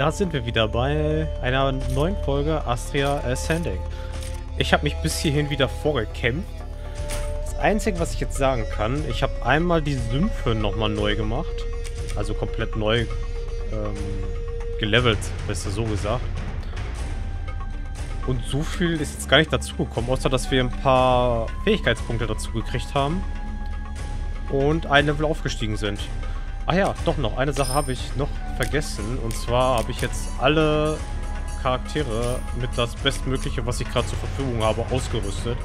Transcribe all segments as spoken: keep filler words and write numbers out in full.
Da sind wir wieder bei einer neuen Folge Astria Ascending. Ich habe mich bis hierhin wieder vorgekämpft. Das Einzige, was ich jetzt sagen kann, ich habe einmal die Sümpfe nochmal neu gemacht. Also komplett neu ähm, gelevelt, weißt du, so gesagt. Und so viel ist jetzt gar nicht dazugekommen, außer dass wir ein paar Fähigkeitspunkte dazu gekriegt haben. Und ein Level aufgestiegen sind. Ach ja, doch noch. Eine Sache habe ich noch vergessen. Und zwar habe ich jetzt alle Charaktere mit das Bestmögliche, was ich gerade zur Verfügung habe, ausgerüstet.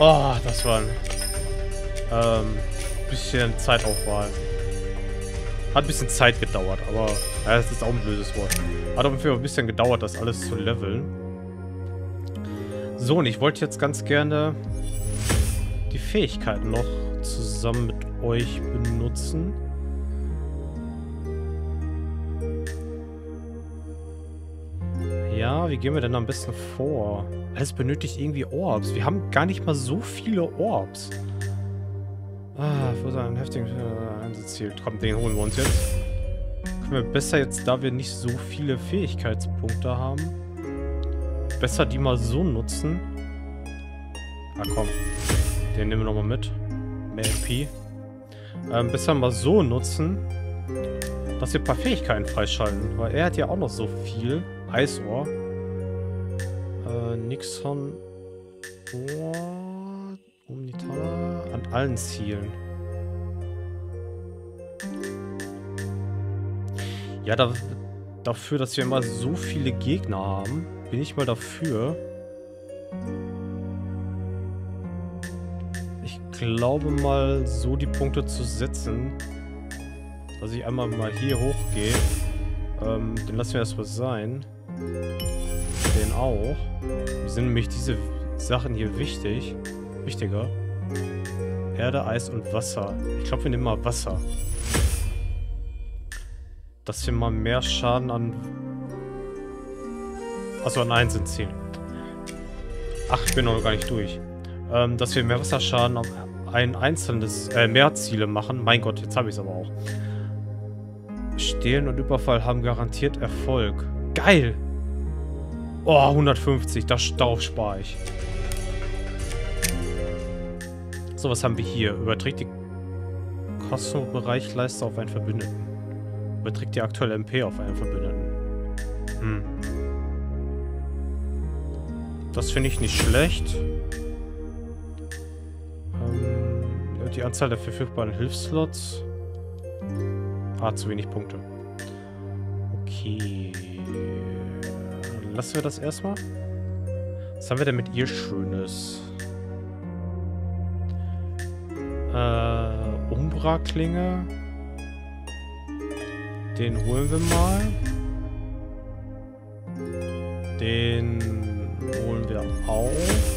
Oh, das war ein ähm, bisschen Zeitaufwahl. Hat ein bisschen Zeit gedauert, aber ja, das ist auch ein blödes Wort. Hat auf jeden Fall ein bisschen gedauert, das alles zu leveln. So, und ich wollte jetzt ganz gerne die Fähigkeiten noch zusammen mit euch benutzen. Ja, wie gehen wir denn am besten vor? Alles benötigt irgendwie Orbs. Wir haben gar nicht mal so viele Orbs. Ah, wo ist ein heftiges Einsatzziel? Komm, den holen wir uns jetzt. Können wir besser jetzt, da wir nicht so viele Fähigkeitspunkte haben, besser die mal so nutzen. Ah, komm. Den nehmen wir nochmal mit. Mehr M P. Ähm, besser mal so nutzen, dass wir ein paar Fähigkeiten freischalten. Weil er hat ja auch noch so viel. Eisohr. Äh, Nixon. Ohr. Omnitala. An allen Zielen. Ja, da, dafür, dass wir immer so viele Gegner haben, bin ich mal dafür. Ich glaube mal, so die Punkte zu setzen, dass ich einmal mal hier hochgehe. Ähm, den lassen wir erstmal sein. Den auch. Mir sind nämlich diese Sachen hier wichtig. Wichtiger. Erde, Eis und Wasser. Ich glaube, wir nehmen mal Wasser. Dass wir mal mehr Schaden an... Achso, an eins sind zehn. Ach, ich bin noch gar nicht durch. Ähm, dass wir mehr Wasserschaden auf ein einzelnes, äh, mehr Ziele machen. Mein Gott, jetzt habe ich es aber auch. Stehlen und Überfall haben garantiert Erfolg. Geil! Oh, hundertfünfzig, das Staub spare ich. So, was haben wir hier? Überträgt die Kosmobereichleiste auf einen Verbündeten. Überträgt die aktuelle M P auf einen Verbündeten. Hm. Das finde ich nicht schlecht. Die Anzahl der verfügbaren Hilfsslots. Ah, zu wenig Punkte. Okay. Lassen wir das erstmal. Was haben wir denn mit ihr Schönes? Äh, Umbra-Klinge. Den holen wir mal. Den holen wir auf.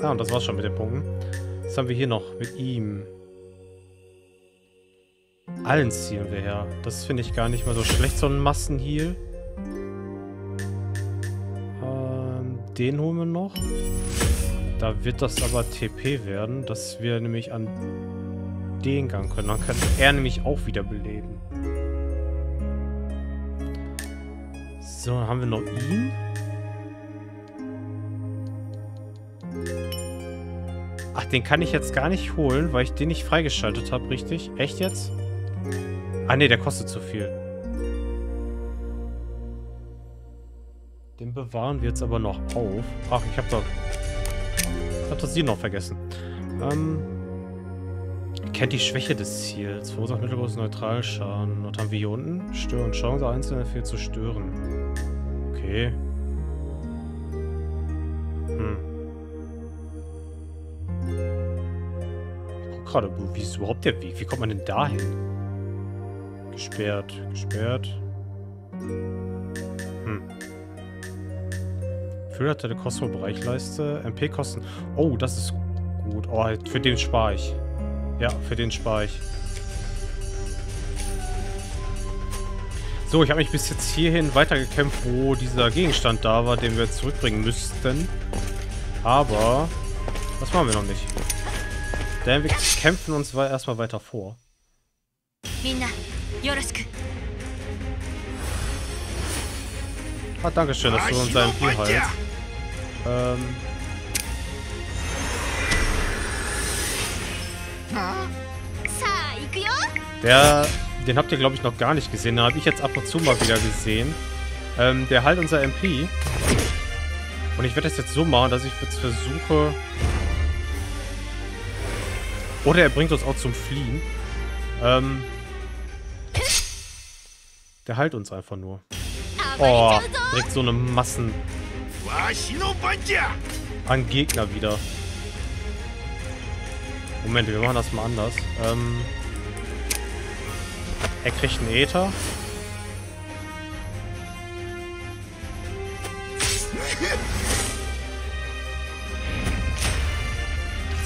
Ah, und das war's schon mit den Punkten. Was haben wir hier noch mit ihm? Allen zielen wir her. Das finde ich gar nicht mal so schlecht, so ein Massenheal. Ähm, den holen wir noch. Da wird das aber T P werden, dass wir nämlich an den Gang können. Dann kann er nämlich auch wieder beleben. So, dann haben wir noch ihn. Ach, den kann ich jetzt gar nicht holen, weil ich den nicht freigeschaltet habe, richtig? Echt jetzt? Ah, ne, der kostet zu viel. Den bewahren wir jetzt aber noch auf. Ach, ich habe doch... Ich habe das Ziel noch vergessen. Ähm... Kennt die Schwäche des Ziels. Verursacht mittelgroßen Neutralschaden. Was haben wir hier unten? Stören. Chance, einzelne viel zu stören. Okay. Hm. Gerade, wie ist überhaupt der Weg? Wie kommt man denn dahin? Gesperrt, gesperrt. Hm. Füllerte der Kosmo-Bereichleiste. M P-Kosten. Oh, das ist gut. Oh, für den spare ich. Ja, für den spare ich. So, ich habe mich bis jetzt hierhin weitergekämpft, wo dieser Gegenstand da war, den wir jetzt zurückbringen müssten. Aber das machen wir noch nicht. Denn wir kämpfen uns erstmal weiter vor. Ah, danke schön, dass du uns deinem Vieh heilst. Ähm. Der, den habt ihr glaube ich noch gar nicht gesehen. Den habe ich jetzt ab und zu mal wieder gesehen. Ähm, der heilt unser M P. Und ich werde das jetzt so machen, dass ich jetzt versuche... Oder er bringt uns auch zum Fliehen. Ähm... Der heilt uns einfach nur. Oh, direkt so eine Massen... an Gegner wieder. Moment, wir machen das mal anders. Ähm... Er kriegt einen Äther.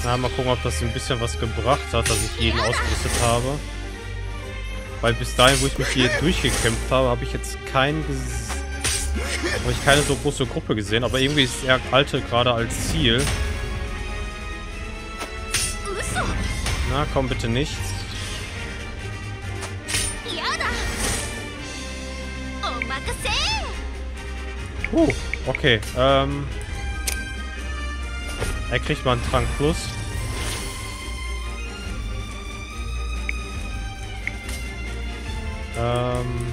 Na, mal gucken, ob das ein bisschen was gebracht hat, dass ich jeden ausgerüstet habe. Weil bis dahin, wo ich mich hier durchgekämpft habe, habe ich jetzt keinen, habe ich keine so große Gruppe gesehen. Aber irgendwie ist der Alte gerade als Ziel. Na, komm bitte nicht. Uh, okay. Ähm, er kriegt mal einen Trank plus. Ähm,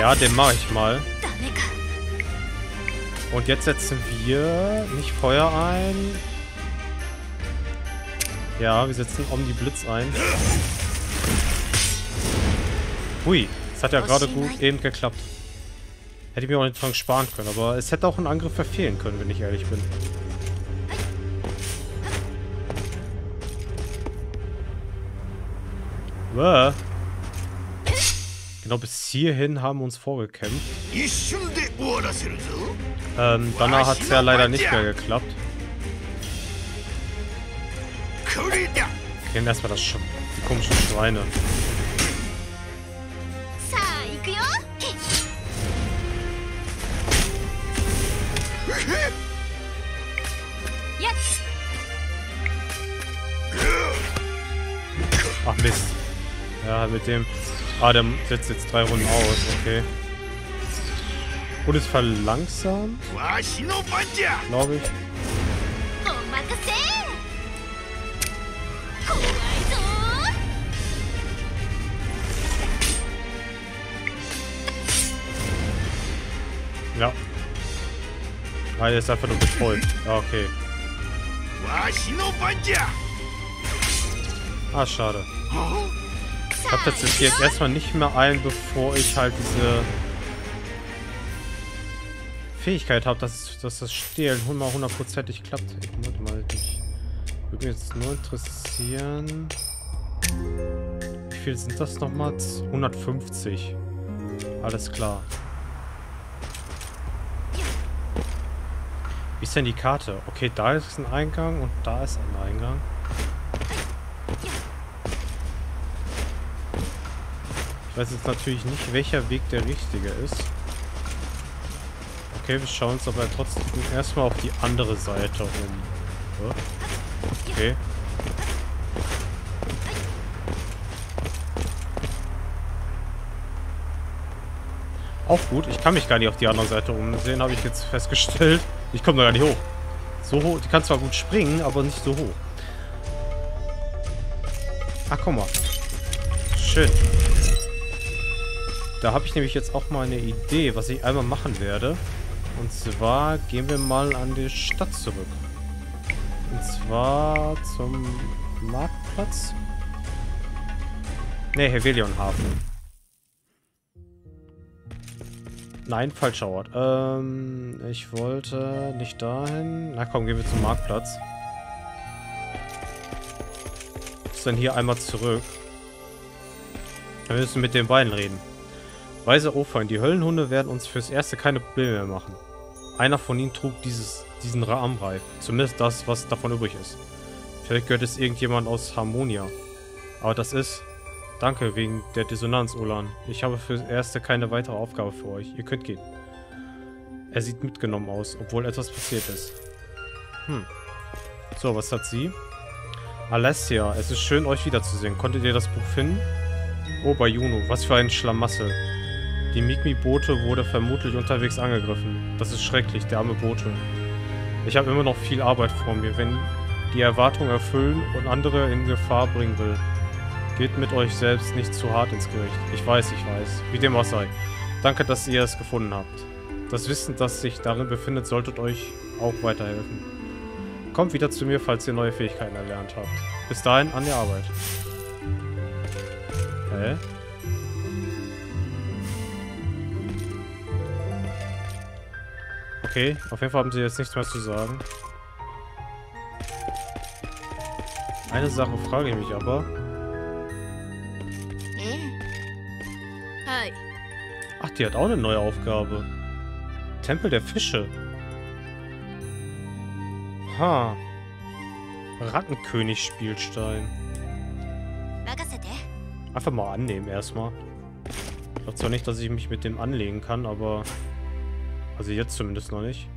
ja, den mache ich mal. Und jetzt setzen wir nicht Feuer ein. Ja, wir setzen Omni-Blitz ein. Hui. Das hat ja gerade gut eben geklappt. Hätte ich mir auch den Trank sparen können, aber es hätte auch einen Angriff verfehlen können, wenn ich ehrlich bin. Wow. Genau, bis hierhin haben wir uns vorgekämpft. Ähm, danach hat es ja leider nicht mehr geklappt. Wir nehmen erstmal das Sch- die komischen Schweine. Ach Mist. Ja, mit dem... Ah, der setzt jetzt drei Runden aus, okay. Und ist verlangsamt, glaube ich. Ja. Ah, der ist einfach nur betäubt. Ah, okay. Ah, schade. Ich glaube, das ist jetzt erstmal nicht mehr ein, bevor ich halt diese Fähigkeit habe, dass, dass das Stehlen mal hundertprozentig klappt. Warte mal, ich würde mich jetzt nur interessieren. Wie viel sind das nochmal? hundertfünfzig. Alles klar. Wie ist denn die Karte? Okay, da ist ein Eingang und da ist ein Eingang. Ich weiß jetzt natürlich nicht, welcher Weg der richtige ist. Okay, wir schauen uns aber trotzdem erstmal auf die andere Seite um. Okay. Auch gut, ich kann mich gar nicht auf die andere Seite umsehen, habe ich jetzt festgestellt. Ich komme da gar nicht hoch. So hoch, die kann zwar gut springen, aber nicht so hoch. Ach, guck mal. Schön. Da habe ich nämlich jetzt auch mal eine Idee, was ich einmal machen werde. Und zwar gehen wir mal an die Stadt zurück. Und zwar zum Marktplatz. Ne, Hevelionhafen. Nein, falscher Ort. Ähm, ich wollte nicht dahin. Na komm, gehen wir zum Marktplatz. Ist dann hier einmal zurück. Wir müssen mit den beiden reden. Weiser Ofein, die Höllenhunde werden uns fürs Erste keine Probleme mehr machen. Einer von ihnen trug dieses, diesen Rahmenreif. Zumindest das, was davon übrig ist. Vielleicht gehört es irgendjemand aus Harmonia. Aber das ist... Danke wegen der Dissonanz, Olan. Ich habe fürs Erste keine weitere Aufgabe für euch. Ihr könnt gehen. Er sieht mitgenommen aus, obwohl etwas passiert ist. Hm. So, was hat sie? Alessia, es ist schön, euch wiederzusehen. Konntet ihr das Buch finden? Oh, bei Juno. Was für ein Schlamassel. Die Mikmi-Boote wurde vermutlich unterwegs angegriffen. Das ist schrecklich, der arme Bote. Ich habe immer noch viel Arbeit vor mir, wenn die Erwartungen erfüllen und andere in Gefahr bringen will. Geht mit euch selbst nicht zu hart ins Gericht. Ich weiß, ich weiß. Wie dem auch sei. Danke, dass ihr es gefunden habt. Das Wissen, das sich darin befindet, sollte euch auch weiterhelfen. Kommt wieder zu mir, falls ihr neue Fähigkeiten erlernt habt. Bis dahin, an die Arbeit. Hä? Okay, auf jeden Fall haben sie jetzt nichts mehr zu sagen. Eine Sache frage ich mich aber. Ach, die hat auch eine neue Aufgabe. Tempel der Fische. Ha. Rattenkönig-Spielstein. Einfach mal annehmen erstmal. Ich glaube zwar nicht, dass ich mich mit dem anlegen kann, aber... Also jetzt zumindest noch nicht.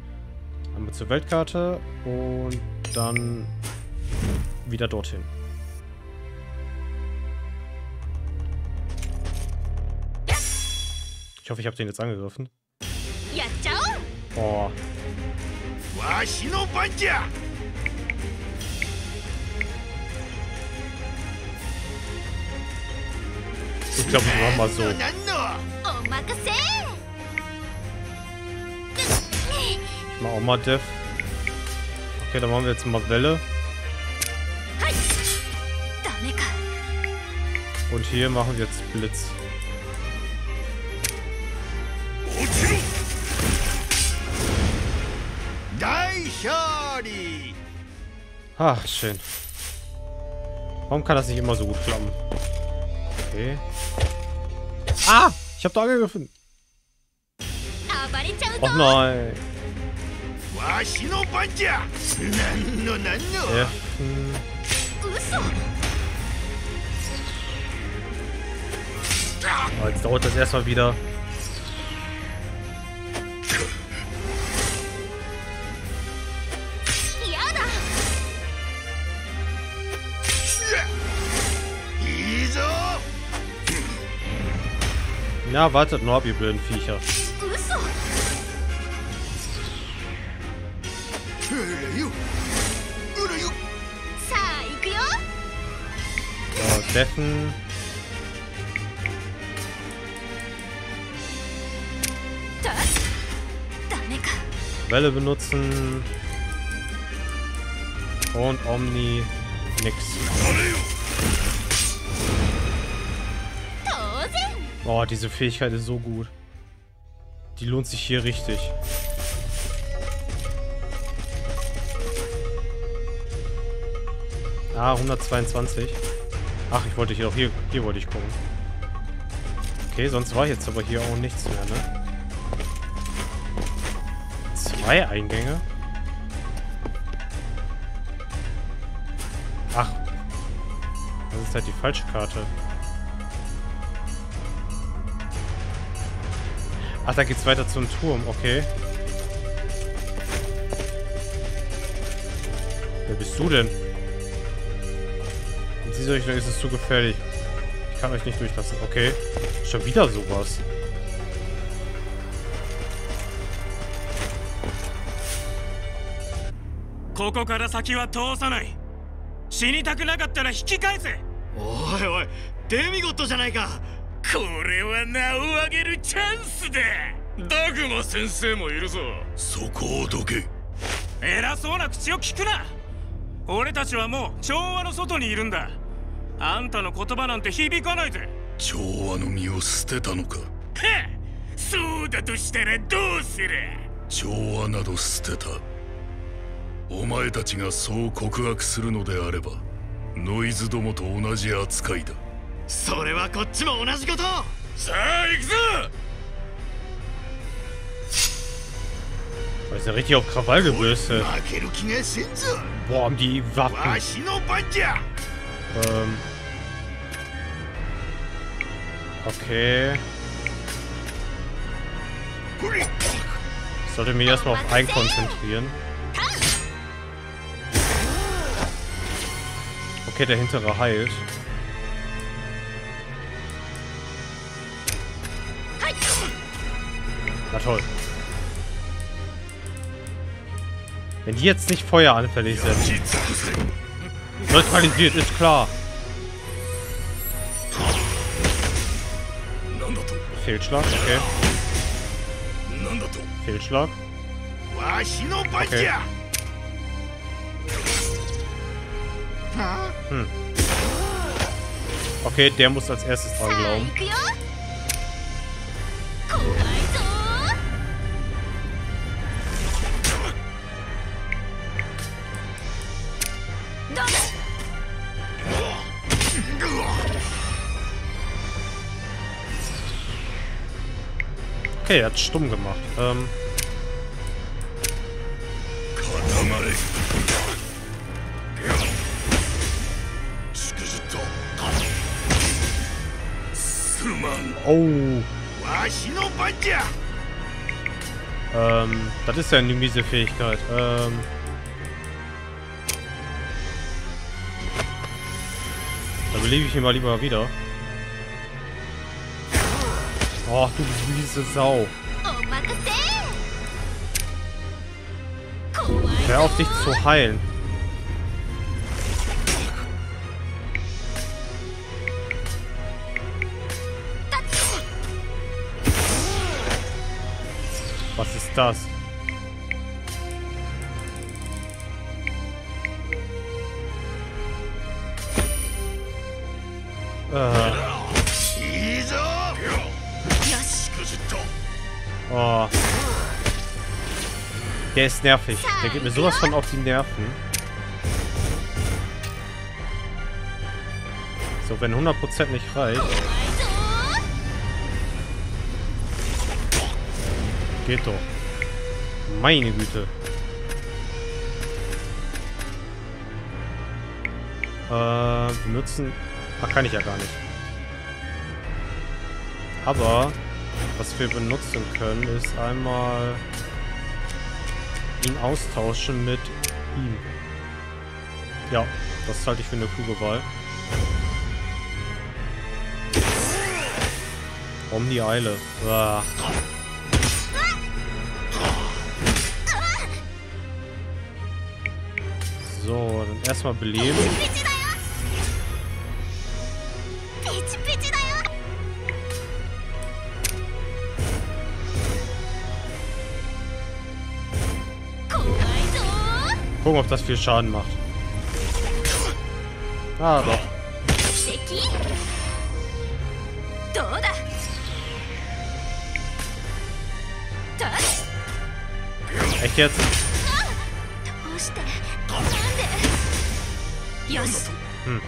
Einmal zur Weltkarte und dann wieder dorthin. Ich hoffe, ich habe den jetzt angegriffen. Oh. Ich glaube, ich mache mal so. Ich mache auch mal Def. Okay, dann machen wir jetzt mal Welle. Und hier machen wir jetzt Blitz. Ach, schön. Warum kann das nicht immer so gut klappen? Okay. Ah! Ich hab da angegriffen! Och nein! Treffen. Oh, jetzt dauert das erstmal wieder. Ja, wartet nur ab, ihr blöden Viecher. So, treffen. Welle benutzen. Und Omni. Nix. Oh, diese Fähigkeit ist so gut. Die lohnt sich hier richtig. Ah, hundertzweiundzwanzig. Ach, ich wollte hier doch hier, hier wollte ich gucken. Okay, sonst war jetzt aber hier auch nichts mehr, ne? Zwei Eingänge? Ach. Das ist halt die falsche Karte. Ach, da geht's weiter zum Turm, okay. Wer bist du denn? In dieser Richtung ist es zu gefährlich. Ich kann euch nicht durchlassen. Okay. Schon wieder sowas. Ora, それはこっちも同じこと。さあ、行くぞ。Was ist richtig auf Krawall gebürstet? Boah, haben die Waffen. Ähm. Okay. Ich sollte mich erstmal auf einen konzentrieren. Okay, der hintere heilt. Na toll. Wenn die jetzt nicht feueranfällig sind. Neutralisiert, ist klar. Fehlschlag, okay. Fehlschlag. Okay. Hm. Okay, der muss als erstes dran glauben. Okay, er hat stumm gemacht. Ähm. Oh. Ähm, das ist ja eine miese Fähigkeit. Ähm. Da belebe ich ihn mal lieber wieder. Oh, du miese Sau. Hör auf, dich zu heilen. Was ist das? Äh. Oh. Der ist nervig. Der geht mir sowas von auf die Nerven. So, wenn hundert Prozent nicht reicht. Geht doch. Meine Güte. Äh, benutzen. Ach, kann ich ja gar nicht. Aber was wir benutzen können, ist einmal ihn austauschen mit ihm. Ja, das halte ich für eine kluge Wahl. Um die Eile. Uah. So, dann erstmal beleben. Gucken, ob das viel Schaden macht. Ah, doch. Echt jetzt? Hm.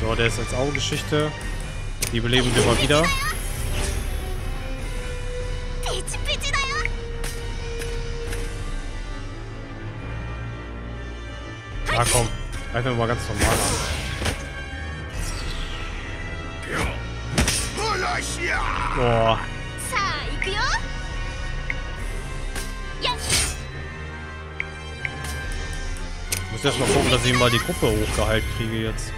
So, der ist als Augengeschichte. Die beleben wir mal wieder. Ah komm, einfach mal ganz normal an. Boah. Ich muss erst mal gucken, dass ich mal die Gruppe hochgehalten kriege jetzt.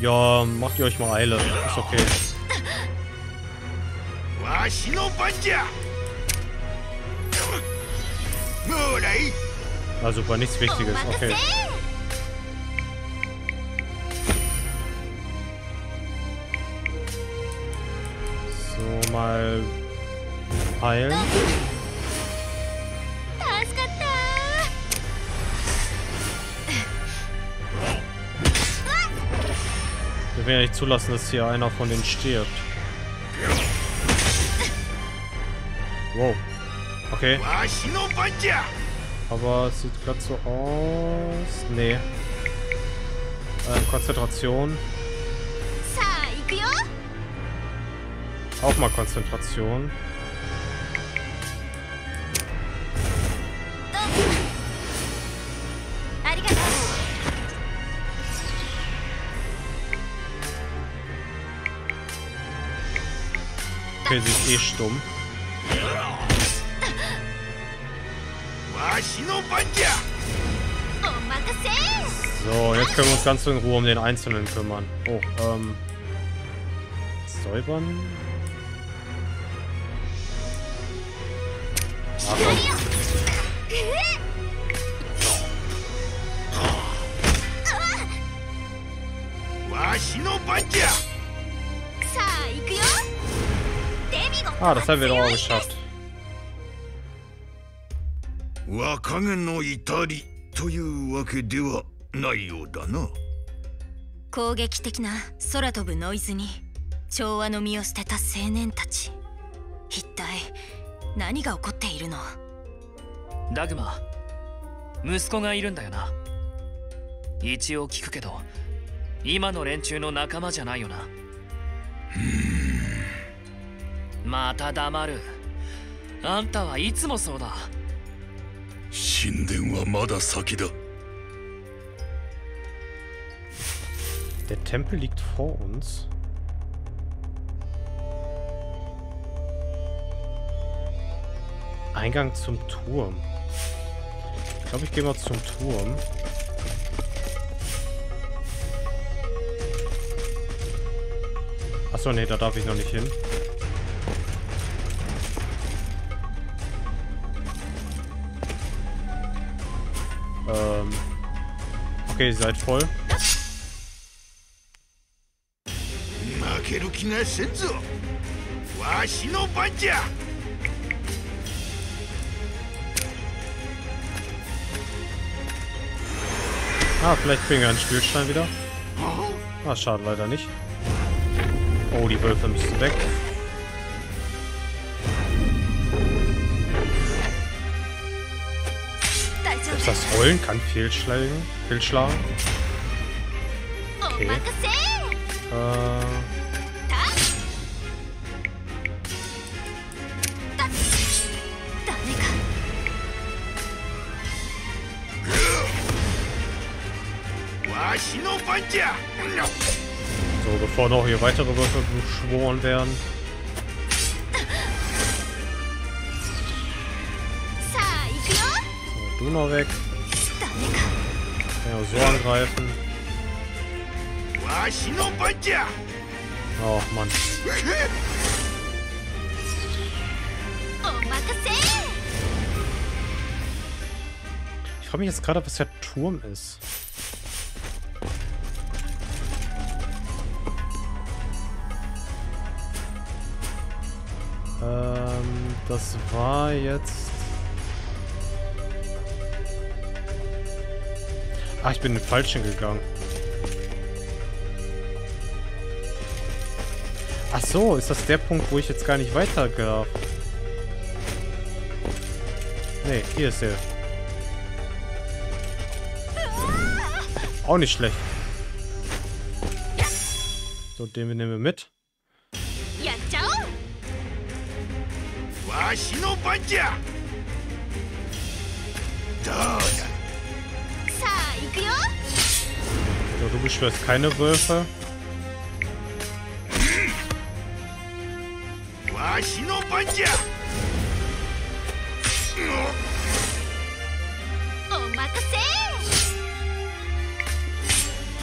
Ja, macht ihr euch mal Eile. Ist okay. Na super, nichts Wichtiges, okay. So, mal heilen. Wir werden ja nicht zulassen, dass hier einer von denen stirbt. Wow. Okay. Aber es sieht gerade so aus. Nee. Ähm, Konzentration. Auch mal Konzentration. Okay, sie ist eh stumm. So, jetzt können wir uns ganz in Ruhe um den Einzelnen kümmern. Oh, ähm... säubern? Ach, ah, das haben wir doch auch geschafft. Dagmar, 息子がいるんだよな。一応聞くけど、今の連中の仲間じゃないよな。また黙る。あんたはいつもそうだ。神殿はまだ先だ。Der Tempel liegt vor uns. Eingang zum Turm. Ich glaube, ich gehe mal zum Turm. Achso, nee, da darf ich noch nicht hin. Ähm. Okay, ihr seid voll. Ah, vielleicht kriegen wir einen Spielstein wieder. Ah, schade, leider nicht. Oh, die Wölfe müssen weg. Ist das Rollen? Kann fehlschlagen. Fehlschlagen. Okay. Äh... So, bevor noch hier weitere Wölfe beschworen werden. So, du noch weg. Ja, so angreifen. Oh Mann. Ich frage mich jetzt gerade, was der Turm ist. Das war jetzt... Ah, ich bin in den falschen gegangen. Ach so, ist das der Punkt, wo ich jetzt gar nicht weiter darf? Nee, hier ist er. Auch nicht schlecht. So, den nehmen wir mit. So, du beschwörst keine Wölfe.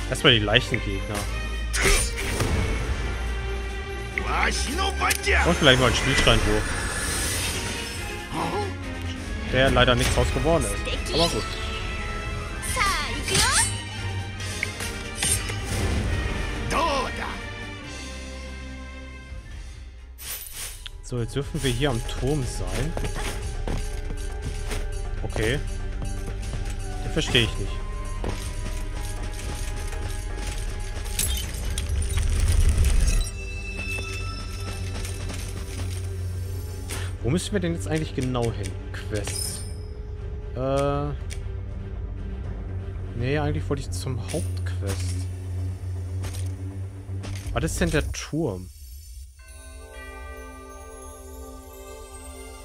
Erstmal die leichten Gegner. Und vielleicht mal ein Spielsteinwurf. Der leider nichts draus geworden ist. Aber gut. So, jetzt dürfen wir hier am Turm sein. Okay. Den verstehe ich nicht. Wo müssen wir denn jetzt eigentlich genau hin? Quests. Äh. Nee, eigentlich wollte ich zum Hauptquest. Was ist denn der Turm?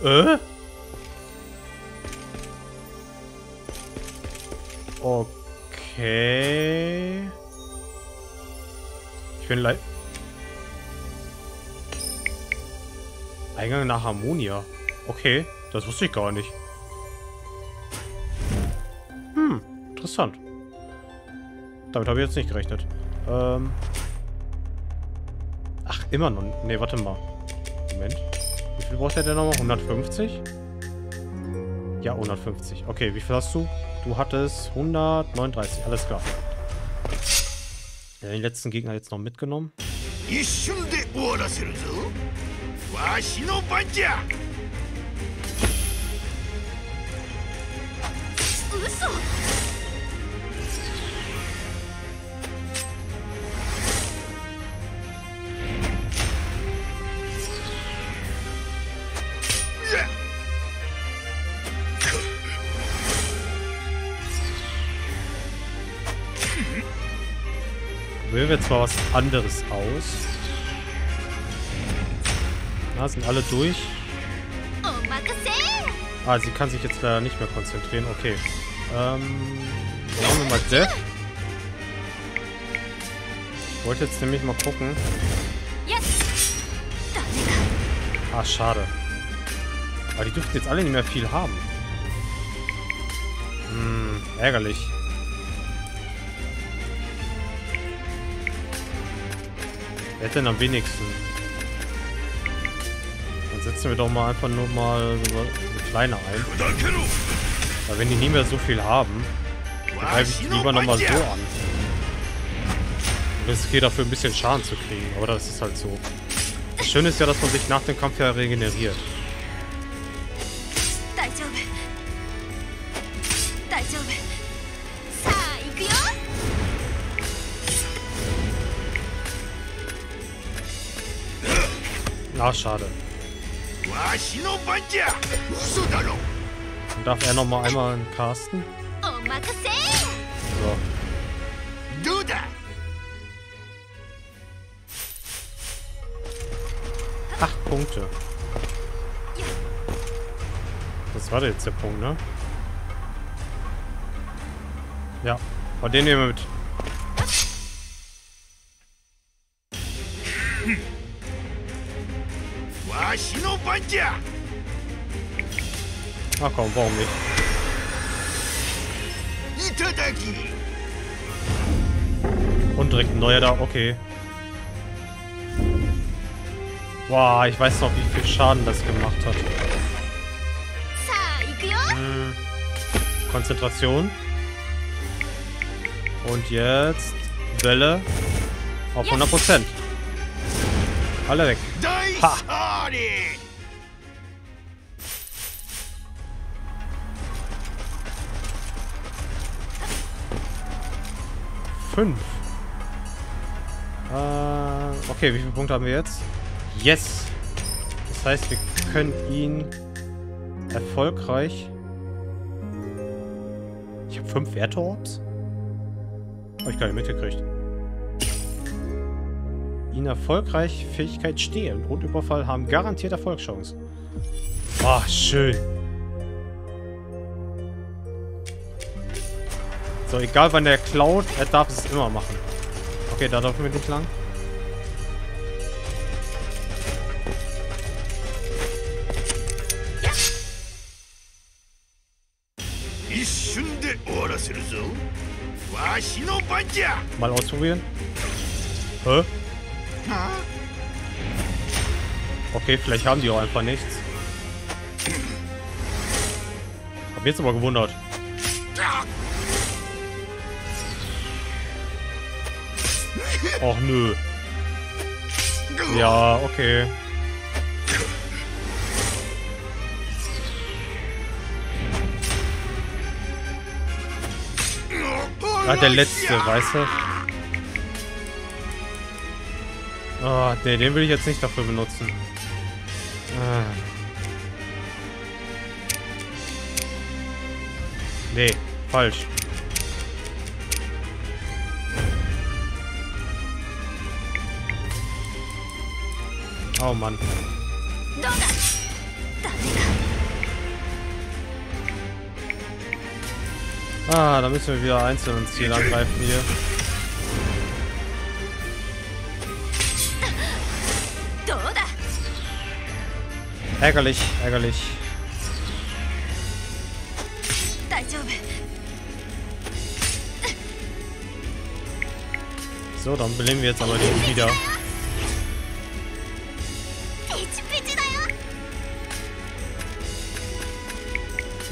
Äh? Okay. Ich bin leid. Eingang nach Harmonia. Okay, das wusste ich gar nicht. Hm, interessant. Damit habe ich jetzt nicht gerechnet. Ähm. Ach, immer noch. Ne, warte mal. Moment. Wie viel braucht der denn nochmal? hundertfünfzig? Ja, hundertfünfzig. Okay, wie viel hast du? Du hattest hundertneununddreißig. Alles klar. Den letzten Gegner jetzt noch mitgenommen. Wählen wir zwar was anderes aus. Na, sind alle durch. Ah, sie kann sich jetzt leider nicht mehr konzentrieren. Okay. Ähm, machen wir mal Death. Ich wollte jetzt nämlich mal gucken. Ah, schade. Aber die dürften jetzt alle nicht mehr viel haben. Hm, ärgerlich. Wer denn am wenigsten? Dann setzen wir doch mal einfach nur mal so eine kleine ein. Weil wenn die nie mehr so viel haben, dann greife ich die lieber nochmal so an. Ich riskiere dafür ein bisschen Schaden zu kriegen, aber das ist halt so. Das Schöne ist ja, dass man sich nach dem Kampf ja regeneriert. Ah, schade. Darf er noch mal einmal casten? So. Acht Punkte. Das war jetzt der Punkt, ne? Ja, aber den nehmen wir mit. Ach komm, warum nicht? Und direkt ein neuer da, okay. Wow, ich weiß noch, wie viel Schaden das gemacht hat. Hm. Konzentration. Und jetzt Welle auf hundert Prozent. Alle weg. Ha! Fünf. Äh, okay, wie viele Punkte haben wir jetzt? Yes! Das heißt, wir können ihn erfolgreich... Ich habe fünf Werte-Orbs? Habe ich gar nicht mitgekriegt. Ihn erfolgreich Fähigkeit stehlen und Überfall haben garantiert Erfolgschancen. Ah, schön. So, egal wann der klaut, er darf es immer machen. Okay, da dürfen wir nicht lang. Mal ausprobieren. Hä? Okay, vielleicht haben die auch einfach nichts. Hab mich jetzt aber gewundert. Och nö. Ja, okay. Ah, der letzte, weißt du? Oh, nee, den will ich jetzt nicht dafür benutzen. Ah. Nee, falsch. Oh Mann. Ah, da müssen wir wieder einzeln ins Ziel angreifen hier. Ärgerlich, ärgerlich. So, dann beleben wir jetzt aber den wieder.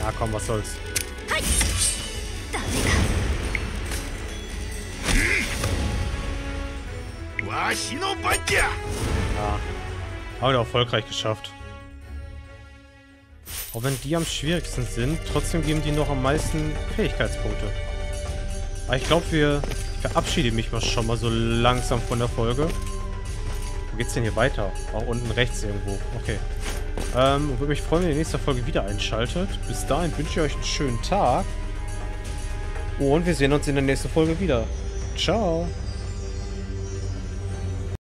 Ja, komm, was soll's. Ja, haben wir erfolgreich geschafft. Auch wenn die am schwierigsten sind, trotzdem geben die noch am meisten Fähigkeitspunkte. Aber ich glaube, wir... Ich verabschiede mich mal schon mal so langsam von der Folge. Wo geht's denn hier weiter? Auch unten rechts irgendwo. Okay. Ähm, würde mich freuen, wenn ihr die nächste Folge wieder einschaltet. Bis dahin wünsche ich euch einen schönen Tag. Und wir sehen uns in der nächsten Folge wieder. Ciao.